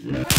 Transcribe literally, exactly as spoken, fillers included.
Yeah.